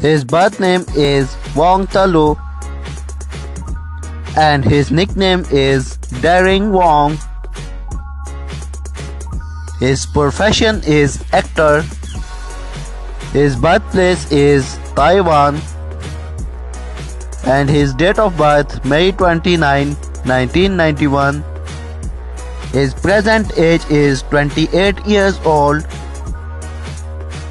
His birth name is Wang Talu and his nickname is Darren Wang. His profession is actor. His birthplace is Taiwan and his date of birth May 29, 1991. His present age is 28 years old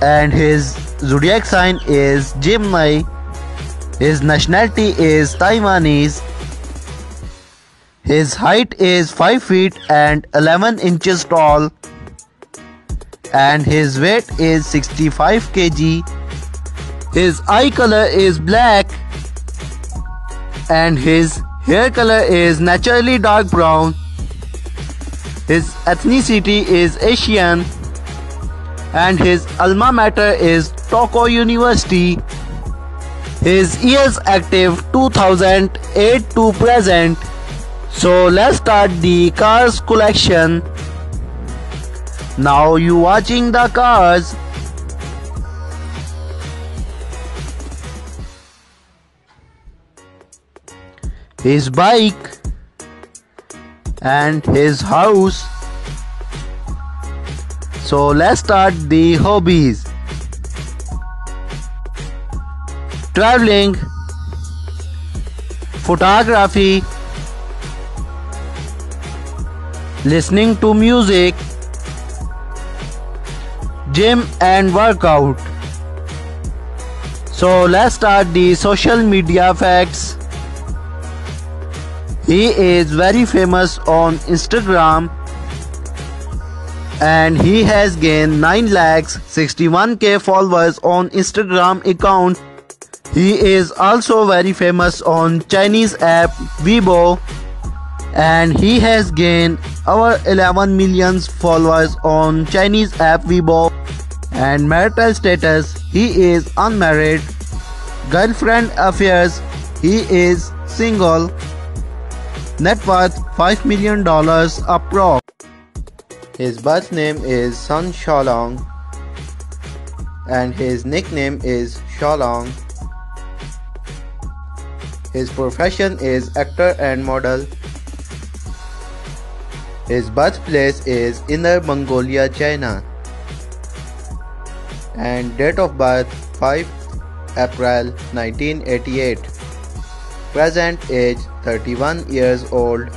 and his zodiac sign is Gemini. His nationality is Taiwanese. His height is 5 feet and 11 inches tall and his weight is 65 kg. His eye color is black and his hair color is naturally dark brown. His ethnicity is Asian and his alma mater is Tokyo University. His years active 2008 to present. So let's start the cars collection. Now you watching the cars. His bike and his house. So let's start the hobbies. Traveling, photography, listening to music, gym and workout. So let's start the social media facts. He is very famous on Instagram and he has gained 9,61,000 followers on Instagram account. He is also very famous on Chinese app Weibo and he has gained over 11 million followers on Chinese app Weibo. And marital status, he is unmarried. Girlfriend affairs, he is single. Net worth $5 million approx. His birth name is Sun Shaolong and his nickname is Shaolong. His profession is actor and model. His birthplace is Inner Mongolia, China and date of birth 5th April 1988. Present age 31 years old.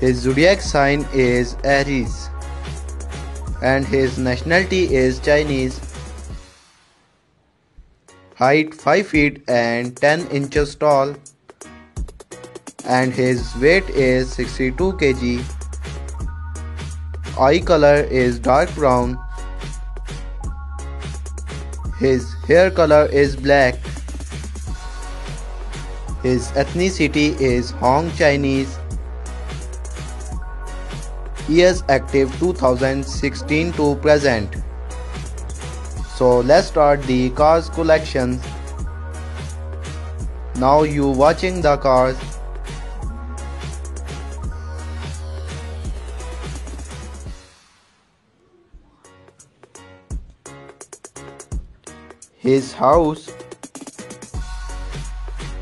His zodiac sign is Aries and his nationality is Chinese. Height 5 feet and 10 inches tall and his weight is 62 kg. Eye color is dark brown. His hair color is black. His ethnicity is Hong Chinese. Years active 2016 to present. So let's start the cars collection. Now you watching the cars. His house.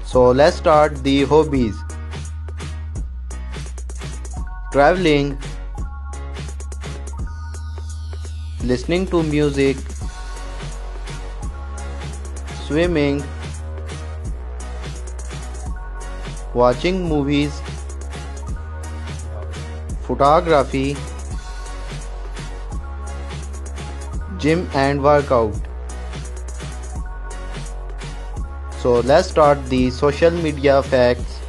So let's start the hobbies. Traveling, listening to music, swimming, watching movies, photography, gym and workout. So let's start the social media facts.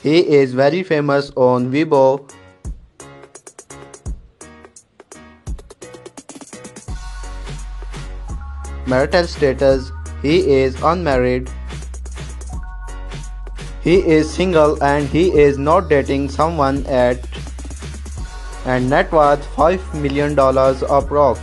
He is very famous on Weibo. Marital status, he is unmarried. He is single and he is not dating someone at. And net worth $5 million approx.